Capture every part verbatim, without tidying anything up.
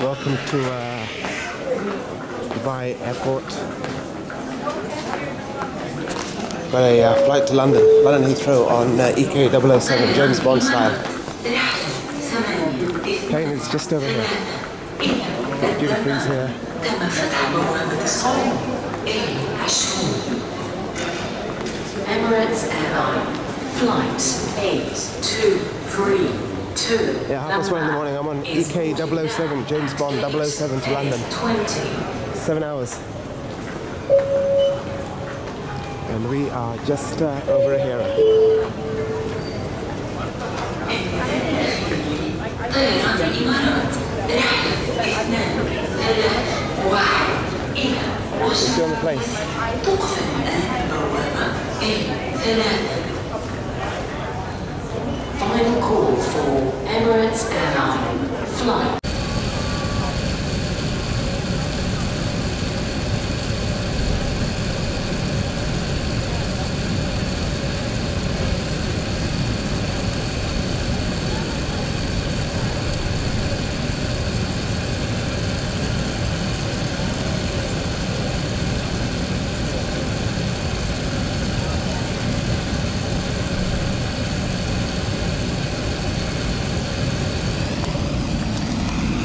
Welcome to uh, Dubai Airport. Got a uh, flight to London, London Heathrow on uh, E K double oh seven, James Bond style. Plane is just over here. Duty free's here. Emirates Airlines, flight eight two three two. Yeah, half past one in the morning. I'm on E K double oh seven, James Bond double oh seven to London. Seven hours. And we are just uh, over here. It's on the place. Final call for Emirates Airline flight.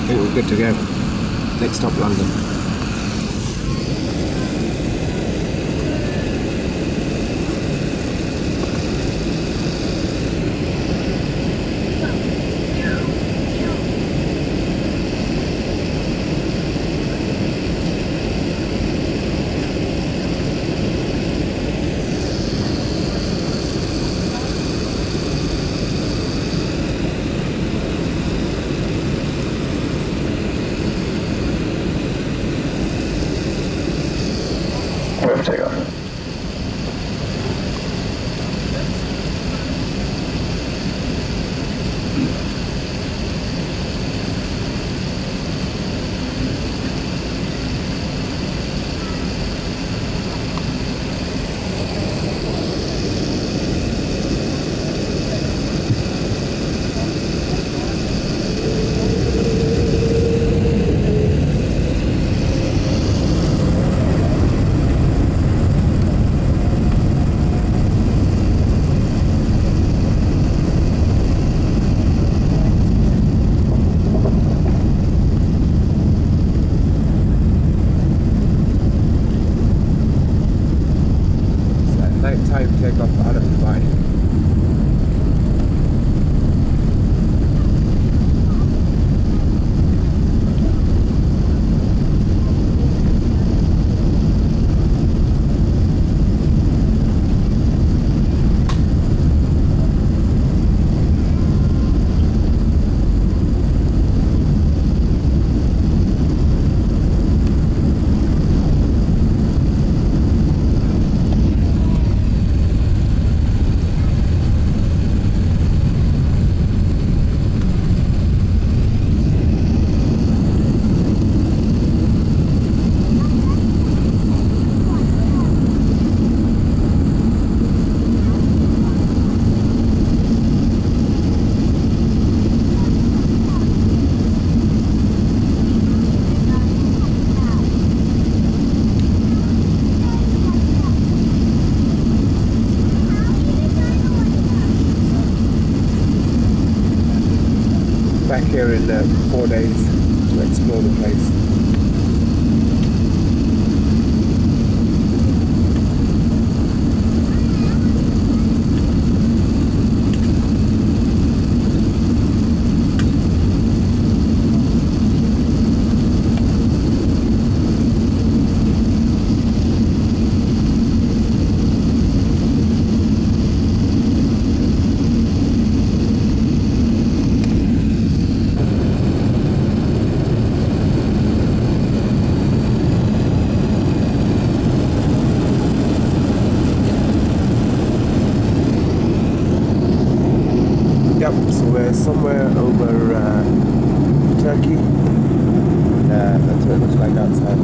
I think we're good to go. Next stop, London. Take off. Nighttime takeoff out of Dubai. Back here in uh, four days to explore the place. So we're somewhere over uh, Turkey. Yeah, that's what it looks like outside.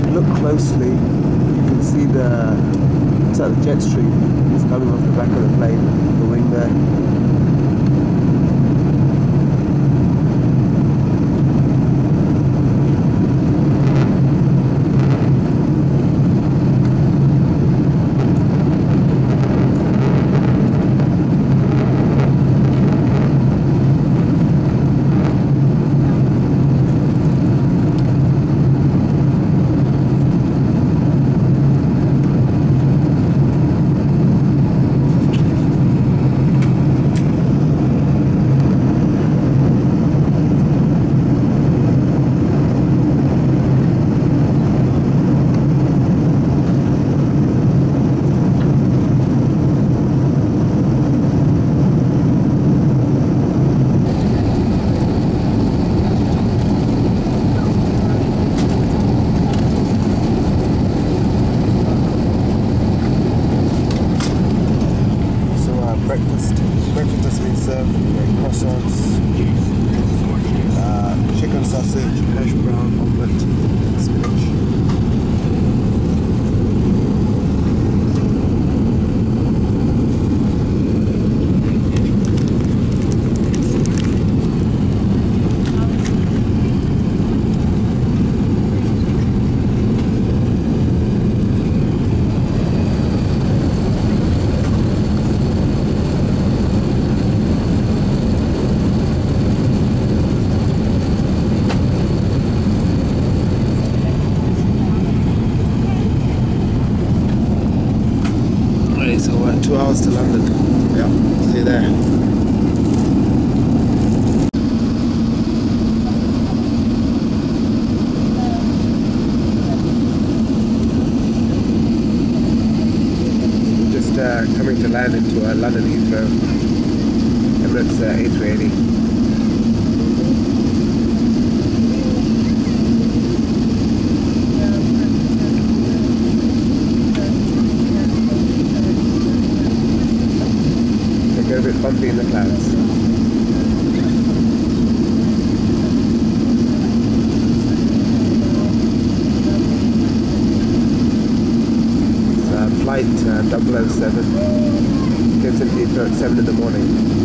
If you look closely, you can see the out the jet stream that's coming off the back of the plane, the wing there. Breakfast. Breakfast has been served, croissants, uh, chicken sausage, hash brown, omelette, spinach. Two hours to London. Yeah, see you there. Just uh, coming to land into uh, London Heathrow. Emirates uh, A three eighty. A bit bumpy in the clouds. It's uh, flight uh, double oh seven, gets in Heathrow at seven in the morning.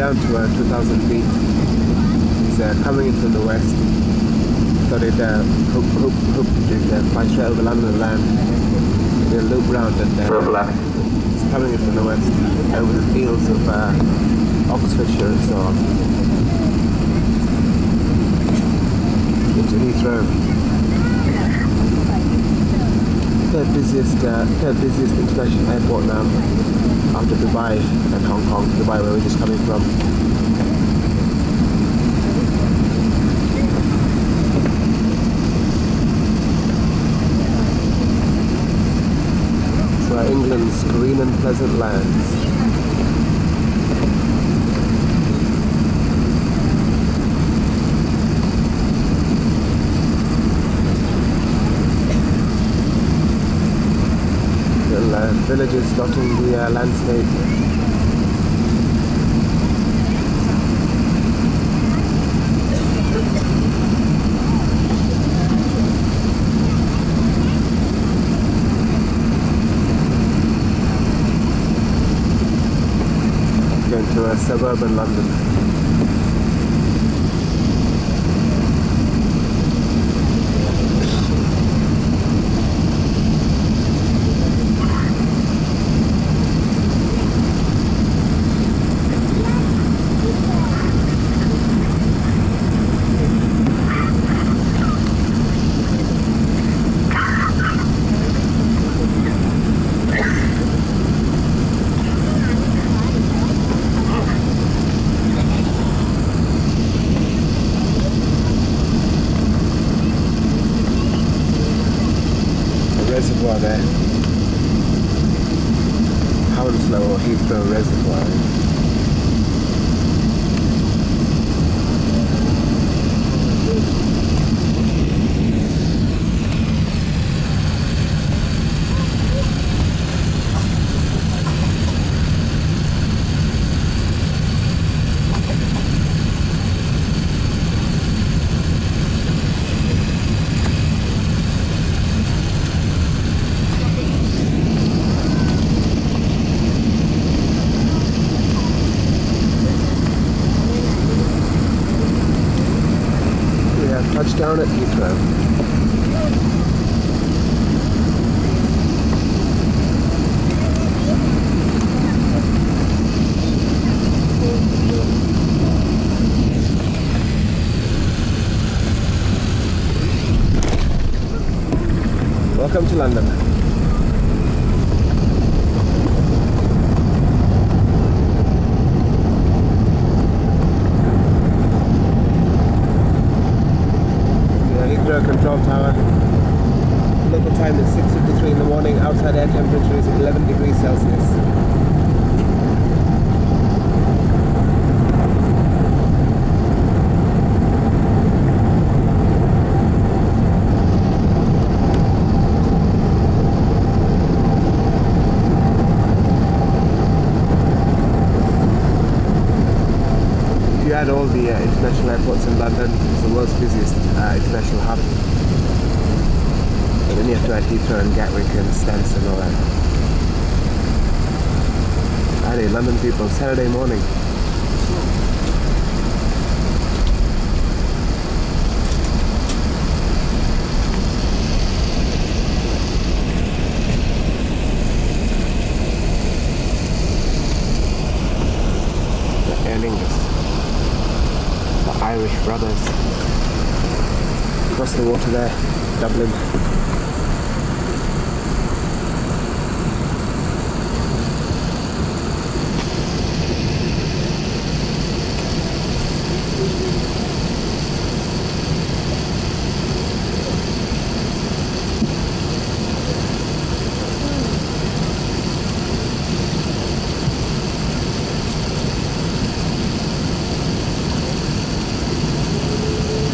Down to uh, two thousand feet. It's uh, coming in from the west. Thought it uh, hope, hope, hope to uh, fly straight over London land. It'll loop round and then uh, it's coming in from the west over the fields of uh, Oxfordshire and so on. Into Heathrow. Third busiest, uh, third busiest international airport now. After Dubai and Hong Kong, Dubai where we're just coming from. So uh, England's green and pleasant lands. Uh, villages dotting the uh, landscape. Going to uh, suburban London. Reservoir there. level of Heathrow Reservoir. Down at Heathrow. Welcome to London. Control tower. Local time is six fifty-three in the morning. Outside air temperature is eleven degrees Celsius. Had all the uh, international airports in London. It's the world's busiest uh, international hub. But then you have to add Heathrow and Gatwick and Stansted and all that. Howdy, London people, Saturday morning. Irish brothers across the water there, Dublin.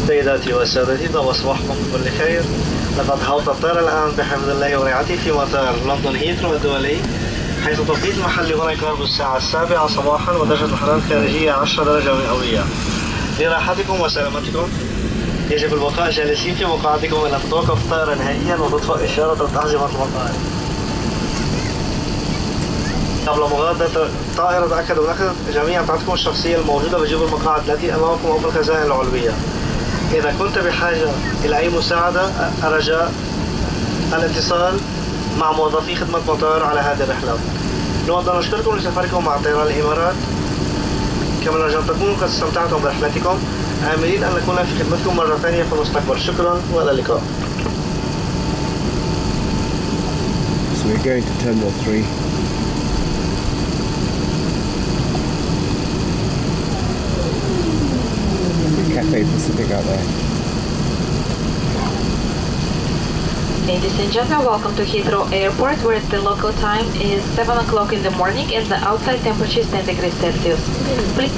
سيداتي وسادتي طاب صباحكم بكل خير. لقد حاط الطائرة الآن بحمد الله ورعاته في مطار لندن هيثرو الدولي، حيث توقيت محلي هنا يقارب الساعة السابعة صباحا ودرجة الحرارة الخارجية عشرة درجة مئوية. لراحتكم وسلامتكم يجب البقاء جالسين في مقاعدكم إلى أن توقف الطائرة نهائيا وتطفأ إشارة أحجمة المطار. قبل مغادرة الطائرة تأكدوا من أخذ جميع بطاقتكم الشخصية الموجودة بجوب المقاعد التي أمامكم أو بالخزائن العلوية. إذا كنت بحاجة إلى أي مساعدة أرجاء الاتصال مع موظفي خدمة مطار على هذه الرحلة. نود أن نشكركم لسفركم مع طيران الإمارات، كما نرجو أن تكونوا قد استمتعتم برحلتكم. آملين أن نكون في خدمتكم مرة ثانية في المستقبل. شكرا وإلى اللقاء. So we're going to Terminal three. Cafe Pacific out there. Ladies and gentlemen, welcome to Heathrow Airport, where the local time is seven o'clock in the morning and the outside temperature is ten degrees Celsius. Please,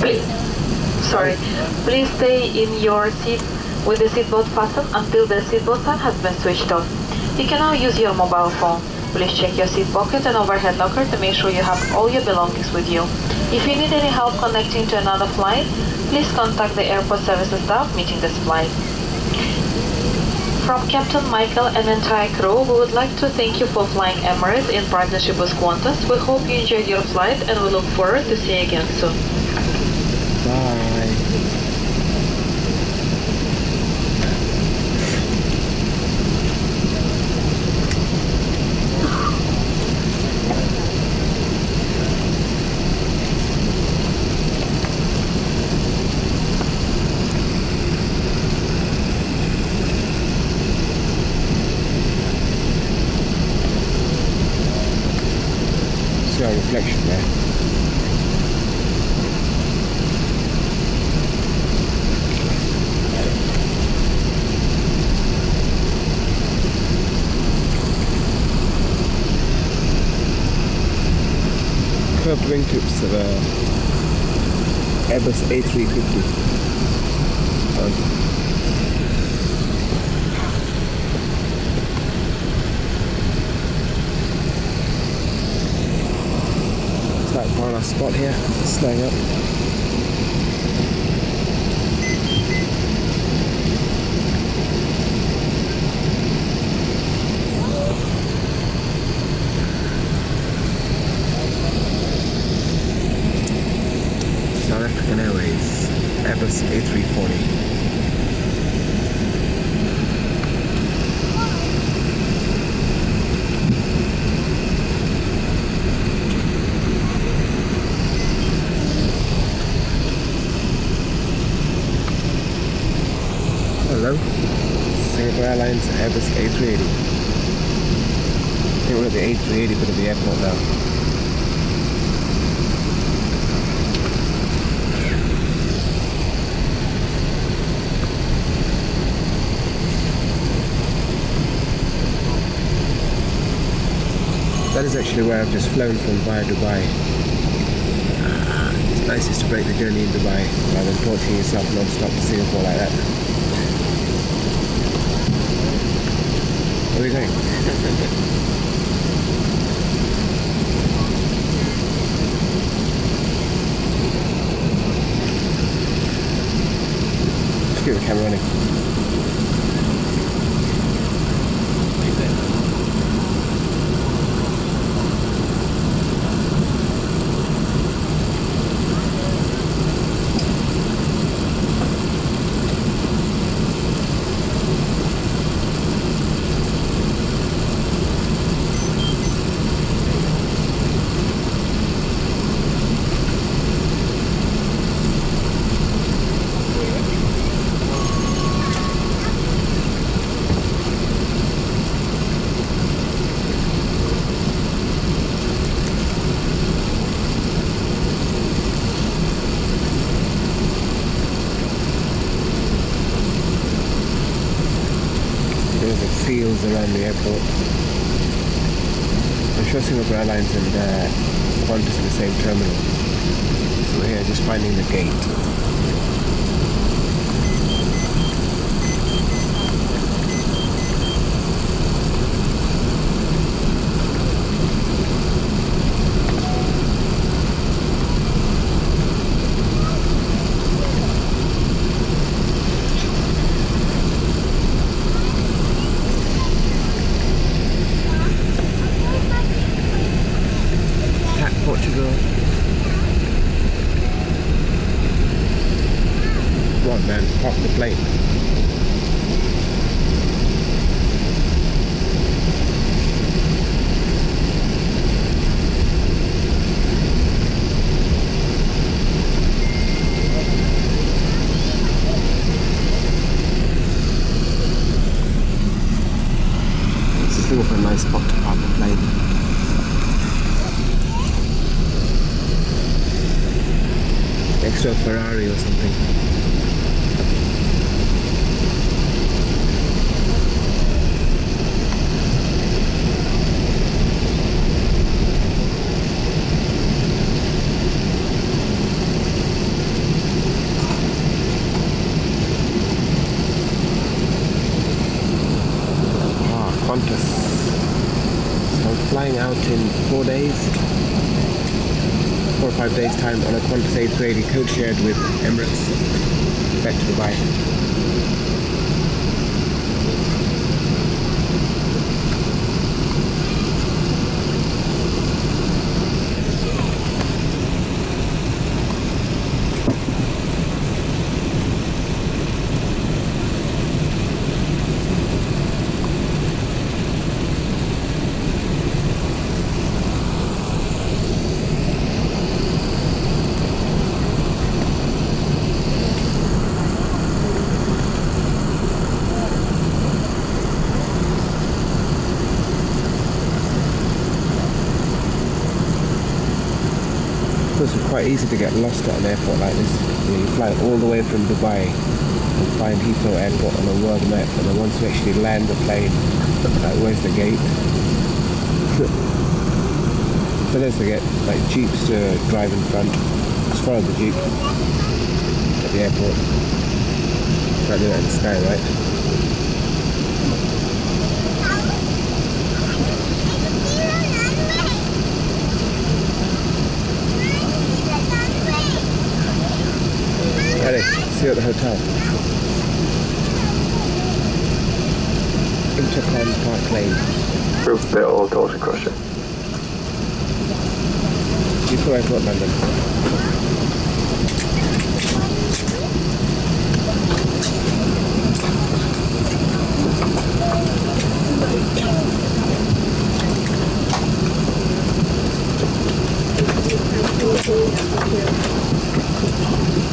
please, sorry, please stay in your seat with the seatbelt fastened until the seatbelt sign has been switched off. You can now use your mobile phone. Please check your seat pocket and overhead locker to make sure you have all your belongings with you. If you need any help connecting to another flight, please contact the airport services staff meeting this flight. From Captain Michael and entire crew, we would like to thank you for flying Emirates in partnership with Qantas. We hope you enjoyed your flight and we look forward to see you again soon. Bye. Reflection there. أكثر بوينج تريبس تبع Airbus إيه ثلاثمية وخمسين. Quite a nice spot here, staying up. South African Airways, Airbus A three forty. Airlines Airbus A three eighty. They were at the A three eighty but at the airport now. That is actually where I've just flown from via Dubai. Uh, it's nicest to break the journey in Dubai rather than torturing yourself non-stop to Singapore like that. What do you think? Let's get the camera running. Fields around the airport. I'm sure Singapore Airlines and uh, Qantas in the same terminal. So we're here just finding the gate. Extra Ferrari or something. Ah, Qantas. So I'm flying out in four days. Four or five days time on a Qantas A three eighty co-shared with Emirates back to Dubai. It's quite easy to get lost at an airport like this. You know, you fly all the way from Dubai and find Heathrow Airport on a world map, and then once you actually land the plane, like, where's the gate? But don't forget, like, Jeeps to drive in front. Just follow the Jeep at the airport. Can't do that in the sky, right? See you at the hotel. Intercom Park Lane. Proof that all doors are crushing. You thought I thought London.